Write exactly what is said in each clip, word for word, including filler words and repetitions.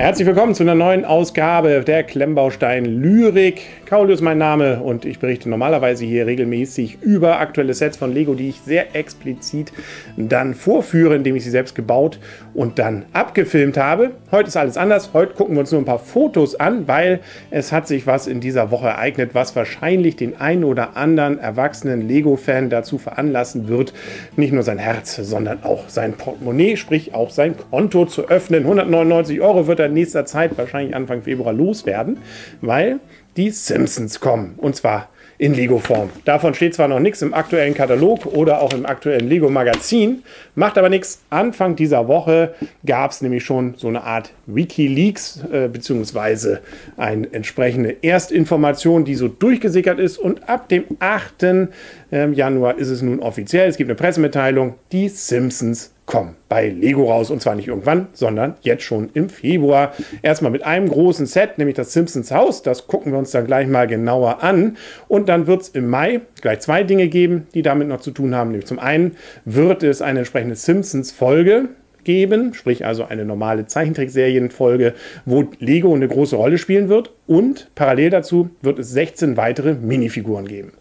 Herzlich willkommen zu einer neuen Ausgabe der Klemmbaustein Lyrik. Caulius mein Name und ich berichte normalerweise hier regelmäßig über aktuelle Sets von Lego, die ich sehr explizit dann vorführe, indem ich sie selbst gebaut und dann abgefilmt habe. Heute ist alles anders. Heute gucken wir uns nur ein paar Fotos an, weil es hat sich was in dieser Woche ereignet, was wahrscheinlich den einen oder anderen erwachsenen Lego-Fan dazu veranlassen wird, nicht nur sein Herz, sondern auch sein Portemonnaie, sprich auch sein Konto zu öffnen. hundertneunundneunzig Euro wird er in nächster Zeit, wahrscheinlich Anfang Februar, loswerden, weil die Simpsons kommen. Und zwar in Lego-Form. Davon steht zwar noch nichts im aktuellen Katalog oder auch im aktuellen Lego-Magazin, macht aber nichts. Anfang dieser Woche gab es nämlich schon so eine Art WikiLeaks, äh, beziehungsweise eine entsprechende Erstinformation, die so durchgesickert ist. Und ab dem achten Januar ist es nun offiziell. Es gibt eine Pressemitteilung, die Simpsons kommen bei Lego raus. Und zwar nicht irgendwann, sondern jetzt schon im Februar. Erstmal mit einem großen Set, nämlich das Simpsons House. Das gucken wir uns dann gleich mal genauer an. Und dann wird es im Mai gleich zwei Dinge geben, die damit noch zu tun haben. Nämlich zum einen wird es eine entsprechende Simpsons-Folge geben, sprich also eine normale Zeichentrickserienfolge, wo Lego eine große Rolle spielen wird. Und parallel dazu wird es sechzehn weitere Minifiguren geben.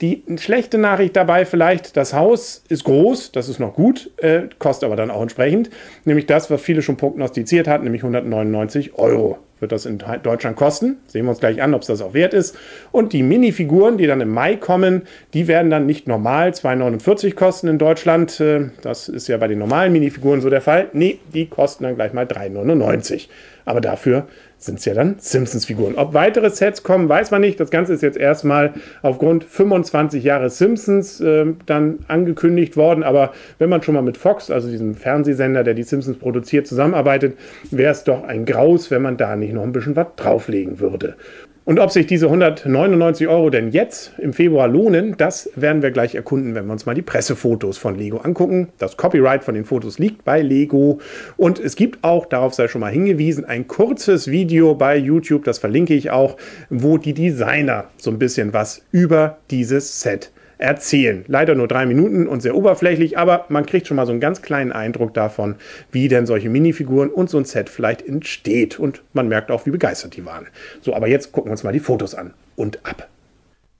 Die schlechte Nachricht dabei vielleicht, das Haus ist groß, das ist noch gut, äh, kostet aber dann auch entsprechend. Nämlich das, was viele schon prognostiziert hatten, nämlich hundertneunundneunzig Euro wird das in Deutschland kosten. Sehen wir uns gleich an, ob es das auch wert ist. Und die Minifiguren, die dann im Mai kommen, die werden dann nicht normal zwei neunundvierzig kosten in Deutschland. Äh, das ist ja bei den normalen Minifiguren so der Fall. Nee, die kosten dann gleich mal drei neunundneunzig. Aber dafür sind es ja dann Simpsons-Figuren. Ob weitere Sets kommen, weiß man nicht. Das Ganze ist jetzt erstmal aufgrund fünfundzwanzig Jahre Simpsons äh, dann angekündigt worden. Aber wenn man schon mal mit Fox, also diesem Fernsehsender, der die Simpsons produziert, zusammenarbeitet, wäre es doch ein Graus, wenn man da nicht noch ein bisschen was drauflegen würde. Und ob sich diese hundertneunundneunzig Euro denn jetzt im Februar lohnen, das werden wir gleich erkunden, wenn wir uns mal die Pressefotos von Lego angucken. Das Copyright von den Fotos liegt bei Lego. Und es gibt auch, darauf sei schon mal hingewiesen, ein kurzes Video bei YouTube, das verlinke ich auch, wo die Designer so ein bisschen was über dieses Set erzählen. Leider nur drei Minuten und sehr oberflächlich, aber man kriegt schon mal so einen ganz kleinen Eindruck davon, wie denn solche Minifiguren und so ein Set vielleicht entsteht. Und man merkt auch, wie begeistert die waren. So, aber jetzt gucken wir uns mal die Fotos an und ab.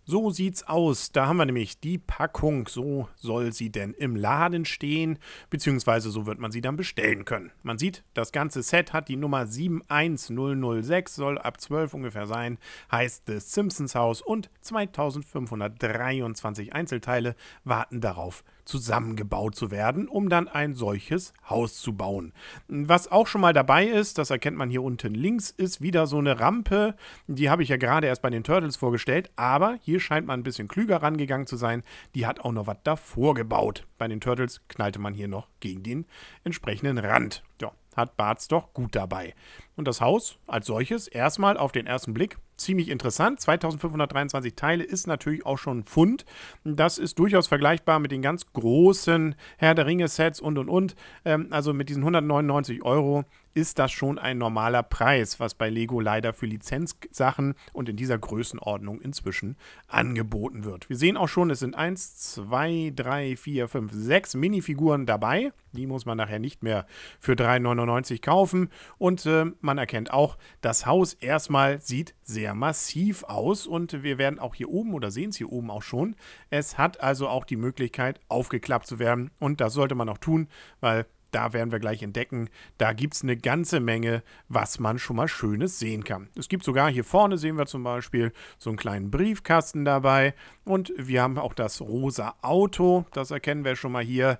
So sieht's aus. Da haben wir nämlich die Packung. So soll sie denn im Laden stehen, beziehungsweise so wird man sie dann bestellen können. Man sieht, das ganze Set hat die Nummer sieben eins null null sechs, soll ab zwölf ungefähr sein, heißt The Simpsons House und zweitausendfünfhundertdreiundzwanzig Einzelteile warten darauf, zusammengebaut zu werden, um dann ein solches Haus zu bauen. Was auch schon mal dabei ist, das erkennt man hier unten links, ist wieder so eine Rampe. Die habe ich ja gerade erst bei den Turtles vorgestellt, aber hier scheint man ein bisschen klüger rangegangen zu sein. Die hat auch noch was davor gebaut. Bei den Turtles knallte man hier noch gegen den entsprechenden Rand. Ja, hat Bart's doch gut dabei. Und das Haus als solches erstmal auf den ersten Blick ziemlich interessant. zweitausendfünfhundertdreiundzwanzig Teile ist natürlich auch schon ein Pfund. Das ist durchaus vergleichbar mit den ganz großen Herr der Ringe-Sets und und und. Ähm, also mit diesen hundertneunundneunzig Euro ist das schon ein normaler Preis, was bei Lego leider für Lizenzsachen und in dieser Größenordnung inzwischen angeboten wird. Wir sehen auch schon, es sind eins, zwei, drei, vier, fünf, sechs Minifiguren dabei. Die muss man nachher nicht mehr für drei neunundneunzig kaufen. Und äh, man erkennt auch, das Haus erstmal sieht sehr massiv aus und wir werden auch hier oben oder sehen es hier oben auch schon. Es hat also auch die Möglichkeit, aufgeklappt zu werden und das sollte man auch tun, weil da werden wir gleich entdecken, da gibt es eine ganze Menge, was man schon mal Schönes sehen kann. Es gibt sogar hier vorne, sehen wir zum Beispiel, so einen kleinen Briefkasten dabei. Und wir haben auch das rosa Auto, das erkennen wir schon mal hier.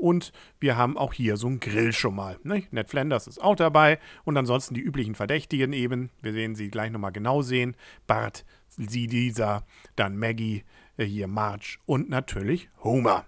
Und wir haben auch hier so einen Grill schon mal. Ned Flanders ist auch dabei. Und ansonsten die üblichen Verdächtigen eben. Wir sehen sie gleich nochmal genau sehen. Bart, sie, Lisa, dann Maggie, hier Marge und natürlich Homer.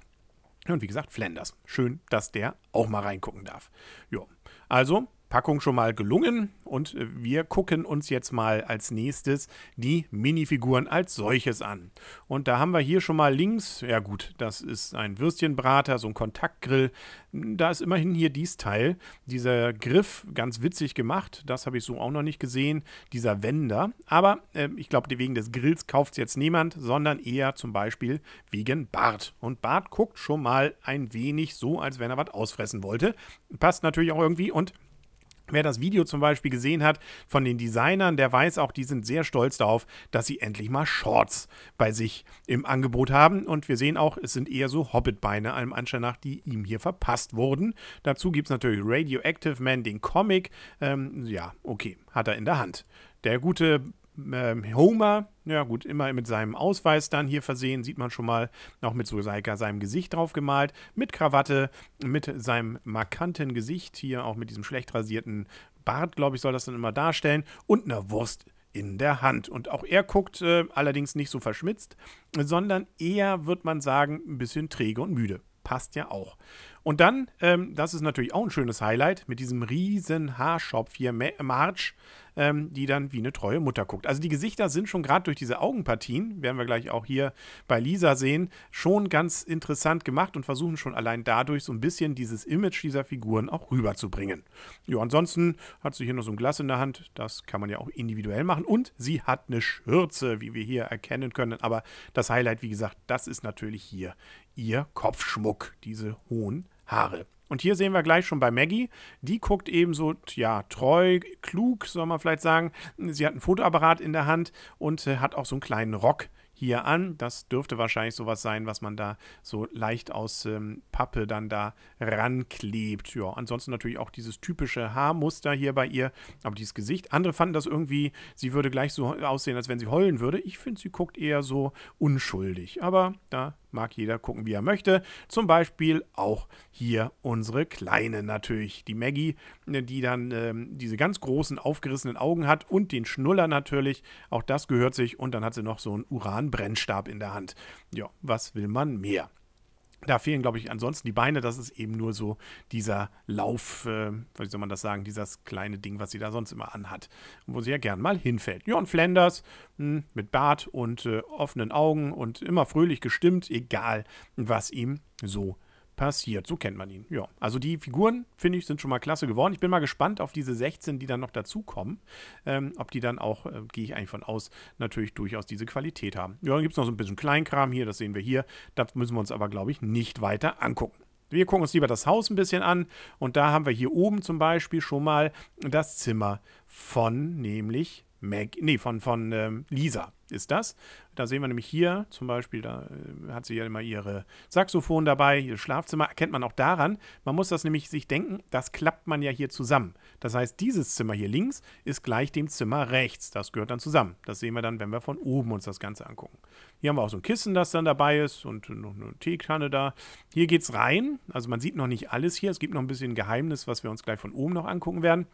Und wie gesagt, Flanders. Schön, dass der auch mal reingucken darf. Jo. Also, Packung schon mal gelungen und wir gucken uns jetzt mal als nächstes die Minifiguren als solches an. Und da haben wir hier schon mal links, ja gut, das ist ein Würstchenbrater, so ein Kontaktgrill. Da ist immerhin hier dieses Teil, dieser Griff, ganz witzig gemacht, das habe ich so auch noch nicht gesehen, dieser Wender. Aber äh, ich glaube, wegen des Grills kauft es jetzt niemand, sondern eher zum Beispiel wegen Bart. Und Bart guckt schon mal ein wenig so, als wenn er was ausfressen wollte. Passt natürlich auch irgendwie und Wer das Video zum Beispiel gesehen hat von den Designern, der weiß auch, die sind sehr stolz darauf, dass sie endlich mal Shorts bei sich im Angebot haben. Und wir sehen auch, es sind eher so Hobbitbeine, allem Anschein nach, die ihm hier verpasst wurden. Dazu gibt es natürlich Radioactive Man, den Comic. Ähm, ja, okay, hat er in der Hand. Der gute Homer, ja gut, immer mit seinem Ausweis dann hier versehen, sieht man schon mal, auch mit so seinem Gesicht drauf gemalt, mit Krawatte, mit seinem markanten Gesicht, hier auch mit diesem schlecht rasierten Bart, glaube ich, soll das dann immer darstellen, und einer Wurst in der Hand. Und auch er guckt äh, allerdings nicht so verschmitzt, sondern eher, würde man sagen, ein bisschen träge und müde. Passt ja auch. Und dann, ähm, das ist natürlich auch ein schönes Highlight, mit diesem riesen Haarschopf hier, Marge, ähm, die dann wie eine treue Mutter guckt. Also die Gesichter sind schon gerade durch diese Augenpartien, werden wir gleich auch hier bei Lisa sehen, schon ganz interessant gemacht und versuchen schon allein dadurch so ein bisschen dieses Image dieser Figuren auch rüberzubringen. Ja, ansonsten hat sie hier noch so ein Glas in der Hand, das kann man ja auch individuell machen, und sie hat eine Schürze, wie wir hier erkennen können, aber das Highlight, wie gesagt, das ist natürlich hier ihr Kopfschmuck, diese hohen Haare. Und hier sehen wir gleich schon bei Maggie, die guckt ebenso, ja, treu, klug, soll man vielleicht sagen. Sie hat ein Fotoapparat in der Hand und äh, hat auch so einen kleinen Rock hier an. Das dürfte wahrscheinlich sowas sein, was man da so leicht aus ähm, Pappe dann da ranklebt. Ja, ansonsten natürlich auch dieses typische Haarmuster hier bei ihr, aber dieses Gesicht. Andere fanden das irgendwie, sie würde gleich so aussehen, als wenn sie heulen würde. Ich finde, sie guckt eher so unschuldig, aber da mag jeder gucken, wie er möchte. Zum Beispiel auch hier unsere Kleine natürlich, die Maggie, die dann ähm, diese ganz großen, aufgerissenen Augen hat und den Schnuller natürlich. Auch das gehört sich. Und dann hat sie noch so einen Uranbrennstab in der Hand. Ja, was will man mehr? Da fehlen, glaube ich, ansonsten die Beine. Das ist eben nur so dieser Lauf, äh, wie soll man das sagen, dieses kleine Ding, was sie da sonst immer anhat, wo sie ja gern mal hinfällt. Ja, und Flanders mh, mit Bart und äh, offenen Augen und immer fröhlich gestimmt, egal was ihm so passiert. So kennt man ihn. Ja, also die Figuren, finde ich, sind schon mal klasse geworden. Ich bin mal gespannt auf diese sechzehn, die dann noch dazukommen. Ähm, ob die dann auch, äh, gehe ich eigentlich von aus, natürlich durchaus diese Qualität haben. Ja, dann gibt es noch so ein bisschen Kleinkram hier, das sehen wir hier. Das müssen wir uns aber, glaube ich, nicht weiter angucken. Wir gucken uns lieber das Haus ein bisschen an. Und da haben wir hier oben zum Beispiel schon mal das Zimmer von, nämlich, Mag nee, von, von ähm, Lisa ist das. Da sehen wir nämlich hier zum Beispiel, da äh, hat sie ja immer ihre Saxophon dabei, ihr Schlafzimmer. Erkennt man auch daran, man muss das nämlich sich denken, das klappt man ja hier zusammen. Das heißt, dieses Zimmer hier links ist gleich dem Zimmer rechts. Das gehört dann zusammen. Das sehen wir dann, wenn wir von oben uns das Ganze angucken. Hier haben wir auch so ein Kissen, das dann dabei ist und noch eine Teekanne da. Hier geht es rein. Also man sieht noch nicht alles hier. Es gibt noch ein bisschen Geheimnis, was wir uns gleich von oben noch angucken werden.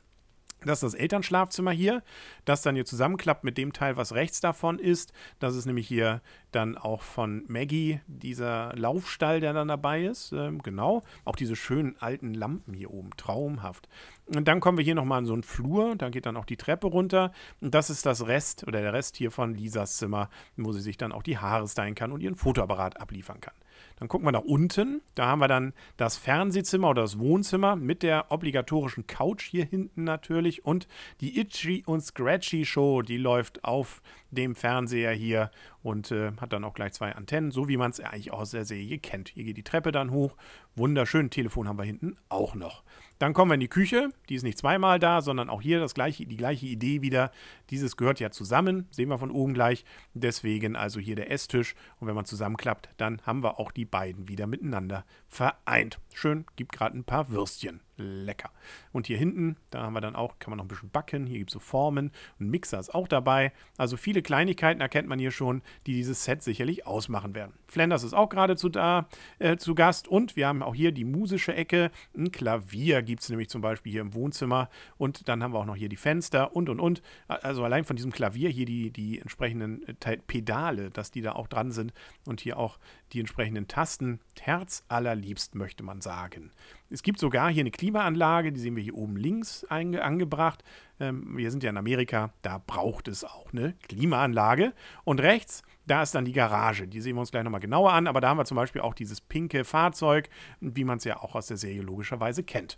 Das ist das Elternschlafzimmer hier, das dann hier zusammenklappt mit dem Teil, was rechts davon ist. Das ist nämlich hier dann auch von Maggie, dieser Laufstall, der dann dabei ist. Ähm, genau, auch diese schönen alten Lampen hier oben, traumhaft. Und dann kommen wir hier nochmal in so einen Flur, da geht dann auch die Treppe runter. Und das ist das Rest, oder der Rest hier von Lisas Zimmer, wo sie sich dann auch die Haare stylen kann und ihren Fotoapparat abliefern kann. Dann gucken wir nach unten, da haben wir dann das Fernsehzimmer oder das Wohnzimmer mit der obligatorischen Couch hier hinten natürlich und die Itchy und Scratchy Show, die läuft auf dem Fernseher hier und äh, hat dann auch gleich zwei Antennen, so wie man es eigentlich aus der Serie kennt. Hier geht die Treppe dann hoch, wunderschön, Telefon haben wir hinten auch noch. Dann kommen wir in die Küche, die ist nicht zweimal da, sondern auch hier das gleiche, die gleiche Idee wieder. Dieses gehört ja zusammen, sehen wir von oben gleich. Deswegen also hier der Esstisch und wenn man zusammenklappt, dann haben wir auch die beiden wieder miteinander vereint. Schön, gibt gerade ein paar Würstchen. Lecker. Und hier hinten, da haben wir dann auch, kann man noch ein bisschen backen. Hier gibt es so Formen. Ein Mixer ist auch dabei. Also viele Kleinigkeiten erkennt man hier schon, die dieses Set sicherlich ausmachen werden. Flanders ist auch geradezu da, äh, zu Gast. Und wir haben auch hier die musische Ecke. Ein Klavier gibt es nämlich zum Beispiel hier im Wohnzimmer. Und dann haben wir auch noch hier die Fenster und, und, und. Also allein von diesem Klavier hier die, die entsprechenden äh, Pedale, dass die da auch dran sind. Und hier auch die entsprechenden Tasten. Herz allerliebst, möchte man sagen. Es gibt sogar hier eine Klimaanlage, die sehen wir hier oben links angebracht. Ähm, wir sind ja in Amerika, da braucht es auch eine Klimaanlage. Und rechts, da ist dann die Garage. Die sehen wir uns gleich nochmal genauer an, aber da haben wir zum Beispiel auch dieses pinke Fahrzeug, wie man es ja auch aus der Serie logischerweise kennt.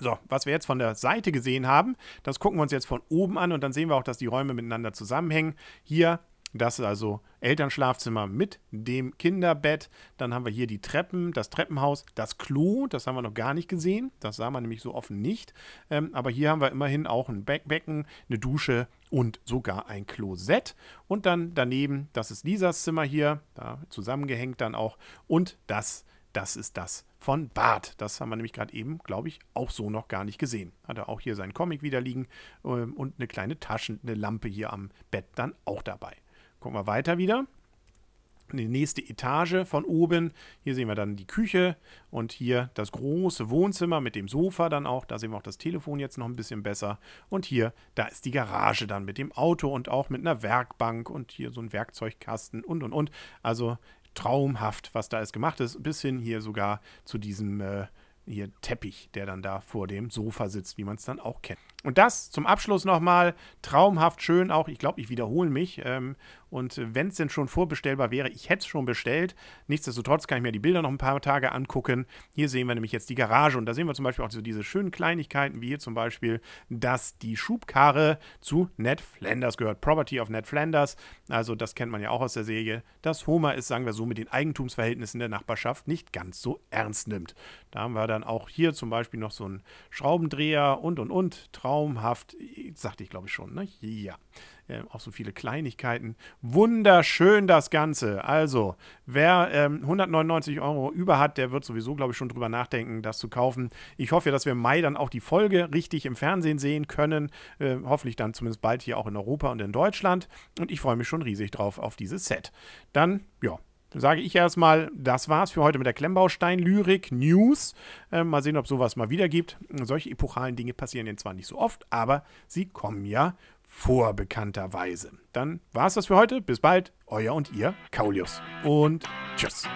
So, was wir jetzt von der Seite gesehen haben, das gucken wir uns jetzt von oben an und dann sehen wir auch, dass die Räume miteinander zusammenhängen. Hier Das ist also Elternschlafzimmer mit dem Kinderbett. Dann haben wir hier die Treppen, das Treppenhaus, das Klo. Das haben wir noch gar nicht gesehen. Das sah man nämlich so offen nicht. Ähm, aber hier haben wir immerhin auch ein Be- Becken, eine Dusche und sogar ein Klosett. Und dann daneben, das ist Lisas Zimmer hier. Da zusammengehängt dann auch. Und das, das ist das von Bart. Das haben wir nämlich gerade eben, glaube ich, auch so noch gar nicht gesehen. Hat er auch hier seinen Comic wieder liegen. Ähm, und eine kleine Taschen, eine Lampe hier am Bett dann auch dabei. Gucken wir weiter wieder. Die nächste Etage von oben. Hier sehen wir dann die Küche und hier das große Wohnzimmer mit dem Sofa dann auch. Da sehen wir auch das Telefon jetzt noch ein bisschen besser. Und hier, da ist die Garage dann mit dem Auto und auch mit einer Werkbank und hier so ein Werkzeugkasten und und und. Also traumhaft, was da alles gemacht ist. Bis hin hier sogar zu diesem äh, hier Teppich, der dann da vor dem Sofa sitzt, wie man es dann auch kennt. Und das zum Abschluss nochmal, traumhaft schön auch, ich glaube, ich wiederhole mich, ähm, und wenn es denn schon vorbestellbar wäre, ich hätte es schon bestellt, nichtsdestotrotz kann ich mir die Bilder noch ein paar Tage angucken. Hier sehen wir nämlich jetzt die Garage und da sehen wir zum Beispiel auch so diese schönen Kleinigkeiten, wie hier zum Beispiel, dass die Schubkarre zu Ned Flanders gehört, Property of Ned Flanders, also das kennt man ja auch aus der Serie, dass Homer es, sagen wir so, mit den Eigentumsverhältnissen der Nachbarschaft nicht ganz so ernst nimmt. Da haben wir dann auch hier zum Beispiel noch so einen Schraubendreher und und und, Traum Traumhaft, sagte ich glaube ich schon, ne? Ja, ähm, auch so viele Kleinigkeiten. Wunderschön das Ganze. Also, wer ähm, hundertneunundneunzig Euro über hat, der wird sowieso glaube ich schon drüber nachdenken, das zu kaufen. Ich hoffe ja, dass wir im Mai dann auch die Folge richtig im Fernsehen sehen können. Äh, hoffentlich dann zumindest bald hier auch in Europa und in Deutschland. Und ich freue mich schon riesig drauf auf dieses Set. Dann, ja. Sage ich erstmal, das war's für heute mit der Klemmbaustein Lyrik News. Äh, mal sehen, ob sowas mal wieder gibt. Solche epochalen Dinge passieren denen zwar nicht so oft, aber sie kommen ja vor, bekannterweise. Dann war's das für heute. Bis bald, euer und ihr Caulius. Und tschüss.